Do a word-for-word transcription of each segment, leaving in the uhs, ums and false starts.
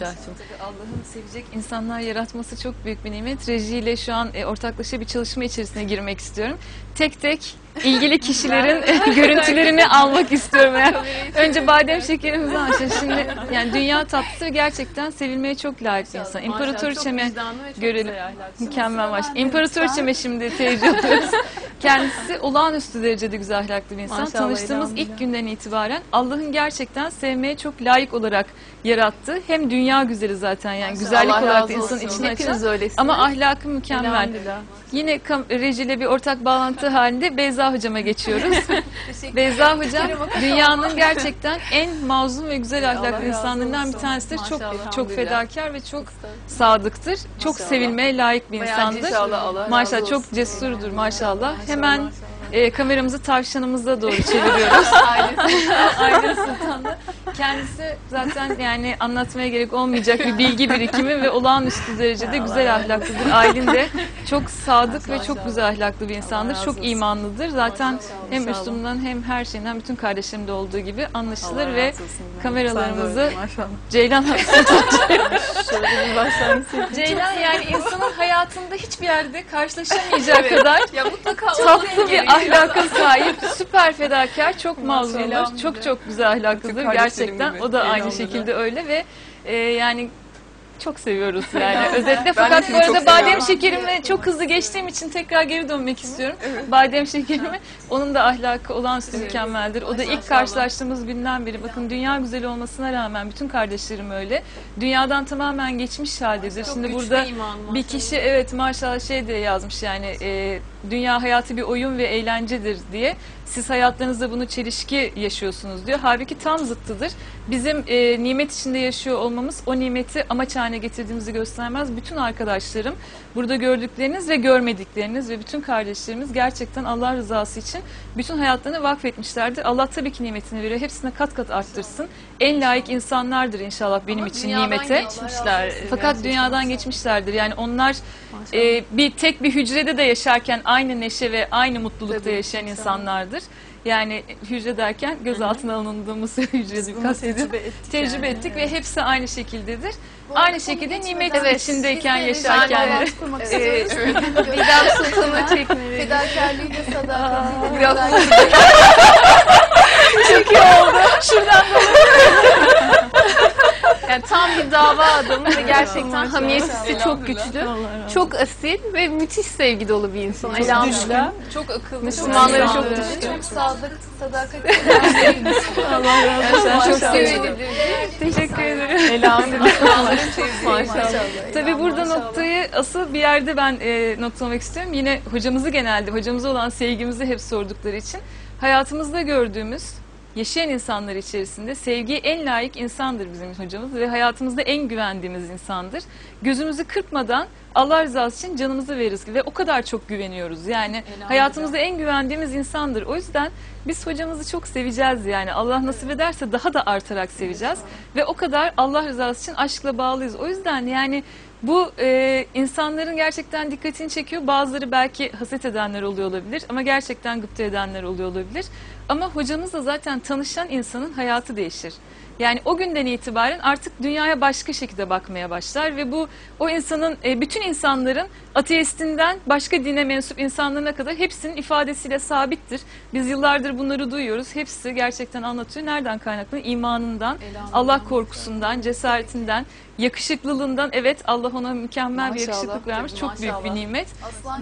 düzeltiyorum. Tabii Allah'ın sevecek insanlar yaratması çok büyük bir nimet. Rejiyle şu an e, ortaklaşa bir çalışma içerisine girmek istiyorum. Tek tek ilgili kişilerin görüntülerini almak istiyorum. Yani. Önce badem şekerimizi açalım. Şimdi yani dünya tatlısı gerçekten sevilmeye çok layık bir insan. İmparatoriçeme görelim. Mükemmel baş. İmparatoriçeme şimdi tecrübe ediyoruz. Kendisi olağanüstü derecede güzel ahlaklı bir insan. Maşallah, tanıştığımız ilk günden itibaren Allah'ın gerçekten sevmeye çok layık olarak yarattı. Hem dünya güzeli zaten yani maşallah, güzellik Allah olarak da insanın içine açan. Ama ahlakı mükemmel. Yine rejiyle bir ortak bağlantı halinde Beyza Hocam'a geçiyoruz. Beyza Hocam dünyanın gerçekten en mazlum ve güzel ahlaklı insanlarından bir tanesidir. Çok çok fedakar ve çok sadıktır. Maşallah. Çok sevilmeye layık bir insandır. İnşallah Allah maşallah olsun. Çok cesurdur maşallah. Hemen maşallah. E, kameramızı tavşanımıza doğru çeviriyoruz. Aile Sultan'da. Kendisi zaten yani anlatmaya gerek olmayacak bir bilgi birikimi ve olağanüstü derecede güzel ahlaklıdır. Aylin de çok sadık ve çok güzel ahlaklı bir insandır. Çok imanlıdır. Zaten hem üslubundan hem her şeyinden bütün kardeşlerimde olduğu gibi anlaşılır ve kameralarımızı Ceylan Ceylan yani insanın hayatında hiçbir yerde karşılaşamayacağı kadar tatlı bir ahlaka sahip, süper fedakar, çok mazlumlar, çok çok güzel ahlaklıdır gerçekten. O da aynı şekilde öyle ve e, yani çok seviyoruz yani. Özetle fakat bu arada badem şekerimi çok hızlı geçtiğim için tekrar geri dönmek istiyorum. Evet. Badem şekerimi, onun da ahlakı olağanüstü mükemmeldir. O da ilk karşılaştığımız günden beri bakın dünya güzeli olmasına rağmen bütün kardeşlerim öyle. Dünyadan tamamen geçmiş haldedir. Şimdi burada bir kişi evet maşallah şey diye yazmış yani e, dünya hayatı bir oyun ve eğlencedir diye. Siz hayatlarınızda bunu çelişki yaşıyorsunuz diyor. Halbuki tam zıttıdır. Bizim e, nimet içinde yaşıyor olmamız o nimeti amaç haline getirdiğimizi göstermez. Bütün arkadaşlarım, burada gördükleriniz ve görmedikleriniz ve bütün kardeşlerimiz gerçekten Allah rızası için bütün hayatlarını vakfetmişlerdir. Allah tabii ki nimetini veriyor. Hepsine kat kat arttırsın. En layık insanlardır inşallah benim ama için nimete. Geçmişler. Fakat dünyadan geçmişlerdir. Yani onlar e, bir tek bir hücrede de yaşarken aynı neşe ve aynı mutlulukta tabii, yaşayan inşallah. insanlardır. Yani hücre derken gözaltına alındığımız hücreyi kastediyorum. Tecrübe ettik yani. Ve hepsi aynı şekildedir. Bu aynı şekilde nimet evet, içindeyken yaşarken. Evet. Bidam Sultan'a çekmeyi. Fedakarlığıyla sadakatıyla. Çok iyi oldu. Şuradan dolayı. Yani tam bir dava adamı ve gerçekten hamiyetisi çok güçlü, çok asil ve müthiş sevgi dolu bir insan. Elhamdülillah. Çok akıllı. Müslümanlara çok düşkün. Çok sadık, sadakatli. Allah razı olsun. Çok sevindim. Teşekkür ederim. Elhamdülillah. Maşallah. Tabii burada noktayı asıl bir yerde ben noktalamak istiyorum. Yine hocamızı genelde, hocamıza olan sevgimizi hep sordukları için hayatımızda gördüğümüz yaşayan insanlar içerisinde sevgiye en layık insandır bizim hocamız ve hayatımızda en güvendiğimiz insandır. Gözümüzü kırpmadan Allah rızası için canımızı veririz ve o kadar çok güveniyoruz. Yani hayatımızda en güvendiğimiz insandır. O yüzden biz hocamızı çok seveceğiz yani. Allah nasip ederse daha da artarak seveceğiz ve o kadar Allah rızası için aşkla bağlıyız. O yüzden yani bu e, insanların gerçekten dikkatini çekiyor. Bazıları belki haset edenler oluyor olabilir ama gerçekten gıpta edenler oluyor olabilir. Ama hocamızla zaten tanışan insanın hayatı değişir. Yani o günden itibaren artık dünyaya başka şekilde bakmaya başlar ve bu o insanın, bütün insanların ateistinden başka dine mensup insanlarına kadar hepsinin ifadesiyle sabittir. Biz yıllardır bunları duyuyoruz. Hepsi gerçekten anlatıyor. Nereden kaynaklı? İmanından, Allah korkusundan, cesaretinden, yakışıklılığından. Evet Allah ona mükemmel bir yakışıklık vermiş. Çok büyük bir nimet.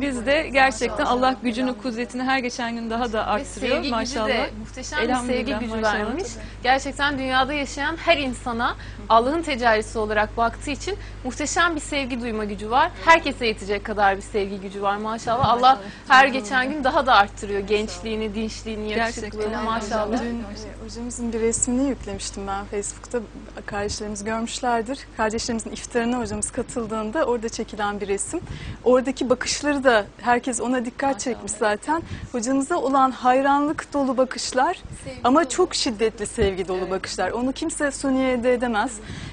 Biz de gerçekten Allah gücünü, kudretini her geçen gün daha da arttırıyor. Maşallah. Muhteşem bir sevgi gücü vermiş. Gerçekten dünyada yaşayan her insana Allah'ın tecelisi olarak baktığı için muhteşem bir sevgi duyma gücü var. Herkese yetecek kadar bir sevgi gücü var maşallah. Allah her geçen gün daha da arttırıyor gençliğini, dinçliğini, yakışıklılığını maşallah. Dün hocamızın bir resmini yüklemiştim ben Facebook'ta. Kardeşlerimiz görmüşlerdir. Kardeşlerimizin iftarına hocamız katıldığında orada çekilen bir resim. Oradaki bakışları da herkes ona dikkat çekmiş zaten. Hocamıza olan hayranlık dolu bakışlar ama çok şiddetli sevgi dolu bakışlar. Onu kimse suni elde edemez.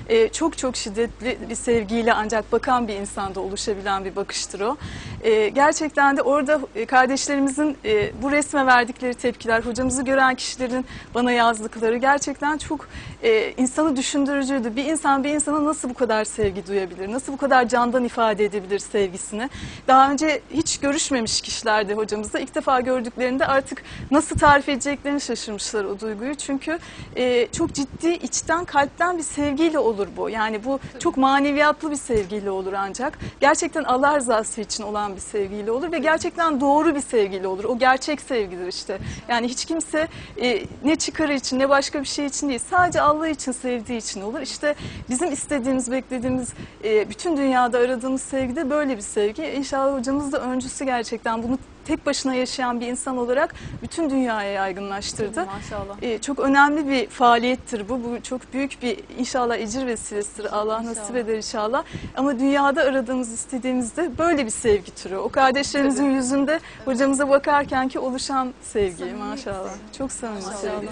Ee, çok çok şiddetli bir sevgiyle ancak bakan bir insanda oluşabilen bir bakıştır o. Ee, gerçekten de orada kardeşlerimizin e, bu resme verdikleri tepkiler, hocamızı gören kişilerin bana yazdıkları gerçekten çok e, insanı düşündürücüydü. Bir insan bir insana nasıl nasıl bu kadar sevgi duyabilir? Nasıl bu kadar candan ifade edebilir sevgisini? Daha önce hiç görüşmemiş kişilerde hocamızda ilk defa gördüklerinde artık nasıl tarif edeceklerini şaşırmışlar o duyguyu. Çünkü e, çok ciddi içten, kalpten bir sevgiyle olur bu. Yani bu çok maneviyatlı bir sevgiyle olur ancak. Gerçekten Allah rızası için olan bir sevgiyle olur ve gerçekten doğru bir sevgiyle olur. O gerçek sevgidir işte. Yani hiç kimse e, ne çıkarı için ne başka bir şey için değil. Sadece Allah için, sevdiği için olur. İşte bizim istediğimiz, beklediğimiz, e, bütün dünyada aradığımız sevgi de böyle bir sevgi. İnşallah hocamız da öncüsü gerçekten. Bunu tek başına yaşayan bir insan olarak bütün dünyaya yaygınlaştırdı. Maşallah. Ee, çok önemli bir faaliyettir bu. Bu çok büyük bir inşallah ecir vesilesidir. Allah inşallah nasip eder inşallah. Ama dünyada aradığımız, istediğimizde böyle bir sevgi türü. O kardeşlerimizin evet. yüzünde evet. hocamıza bakarken ki oluşan sevgi. Samimi maşallah. Sevgi. Çok samimi sevgi.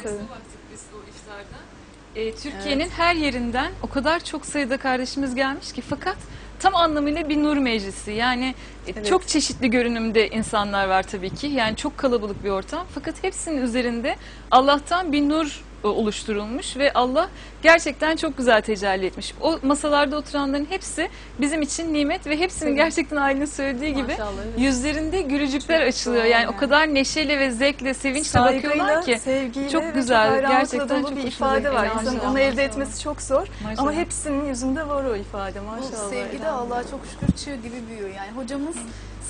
E, Türkiye'nin evet. her yerinden o kadar çok sayıda kardeşimiz gelmiş ki, fakat tam anlamıyla bir nur meclisi. Yani evet. çok çeşitli görünümde insanlar var tabii ki. Yani çok kalabalık bir ortam. Fakat hepsinin üzerinde Allah'tan bir nur oluşturulmuş ve Allah gerçekten çok güzel tecelli etmiş. O masalarda oturanların hepsi bizim için nimet ve hepsinin evet. gerçekten ailenin söylediği maşallah, gibi evet. yüzlerinde gülücükler çok açılıyor. Yani, yani o kadar neşeyle ve zevkle, sevinçle saygıyla, bakıyorlar ki çok güzel. Gerçekten çok bir ifade var. İnsanın onu elde etmesi çok zor. Maşallah. Ama hepsinin yüzünde var o ifade. Maşallah. Bu sevgi de Allah'a çok şükür çığ gibi büyüyor. Yani hocamız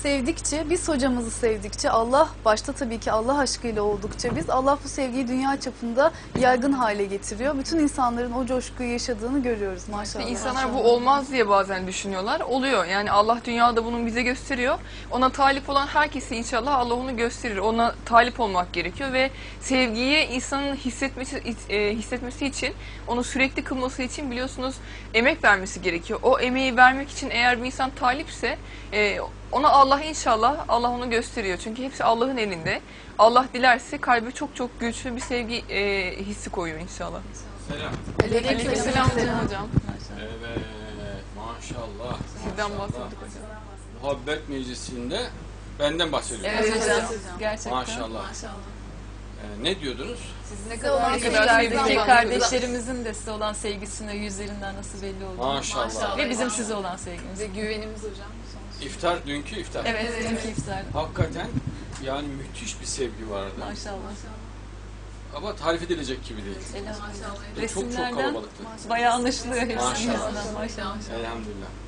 sevdikçe, biz hocamızı sevdikçe, Allah başta tabii ki Allah aşkıyla oldukça biz, Allah bu sevgiyi dünya çapında yaygın hale getiriyor. Bütün insanların o coşkuyu yaşadığını görüyoruz maşallah. İnsanlar maşallah. bu olmaz diye bazen düşünüyorlar. Oluyor. Yani Allah dünyada bunu bize gösteriyor. Ona talip olan herkesi inşallah Allah onu gösterir. Ona talip olmak gerekiyor ve sevgiyi insanın hissetmesi, hissetmesi için, onu sürekli kılması için biliyorsunuz emek vermesi gerekiyor. O emeği vermek için eğer bir insan talipse ona Allah inşallah, Allah onu gösteriyor. Çünkü hepsi Allah'ın elinde. Allah dilerse kalbe çok çok güçlü bir sevgi e, hissi koyuyor inşallah. Selam. Aleyküm selam hocam. Evet, maşallah. Sizden bahsediyorduk hocam. Muhabbet meclisinde benden bahsediyorum. Evet hocam, gerçekten. Maşallah. maşallah. Ee, ne diyordunuz? Siz ne kadar, kadar kardeşlerimizin de size olan sevgisine yüzlerinden nasıl belli olduğunu. Maşallah. maşallah. Ve bizim maşallah. size olan sevgimiz. Ve güvenimiz hocam. İftar, dünkü iftar. Evet, evet. dünkü iftar. Hakikaten yani müthiş bir sevgi vardı. Maşallah. Ama tarif edilecek gibi değil. Elhamdülillah. Çok çok kalabalıktı. Bayağı anlaşılıyor hepsi. Maşallah. Maşallah. Elhamdülillah.